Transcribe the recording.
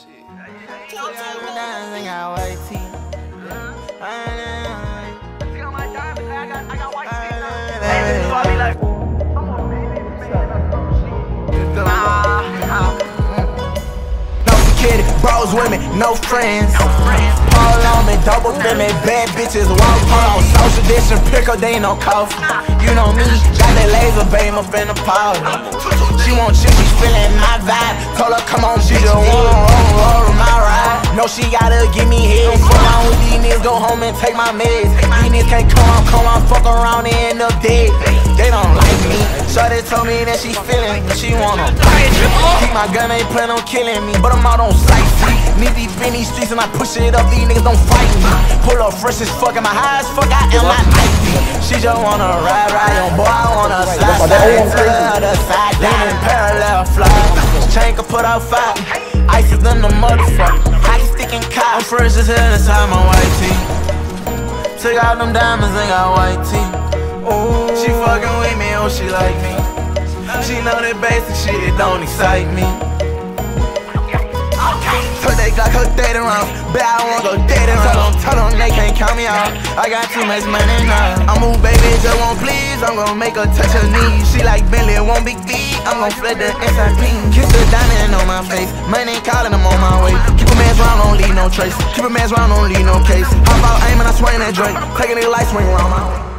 Shit. Bros with me, no friends. All on me, double me, bad bitches walk on. Social distance, pickle, they ain't no coffee. You know me, got that laser beam up in the power. She want shit, she feeling my vibe. Told her, come on, she just want to my ride. No, she gotta give me head. Fuck on with these niggas, go home and take my meds. These niggas can't come on, fuck around and end up dead. They don't like me. Shorty told me that she feeling me, she wanna keep my gun, ain't plan on killing me, but I'm out on sight. Need these Benny streets and I push it up, these niggas don't fight me. Pull up fresh as fuck and my high as fuck, I am not icy. She just wanna ride on, boy, I wanna slide to the other side, down in parallel fly. Chain can put out fire, ice is in the motherfucker. Hockey stick and cotton, fresh as hell inside my white tee. Took out them diamonds and got white tee. She fucking with me, oh she like me. She know that basic shit, it don't excite me. They got her dating round, but I won't go dating round. Tell them they can't count me out. I got too much money now. I move, baby, just won't please. I'm gon' make her touch her knees. She like Bentley, won't be deep. I'm gon' flip the inside clean. Kiss the diamond on my face. Money calling them on my way. Keep a man's round, don't leave no trace. Keep a man's round, don't leave no case. Hop out, aim, and I swing that drink. Taking a light swing around my way.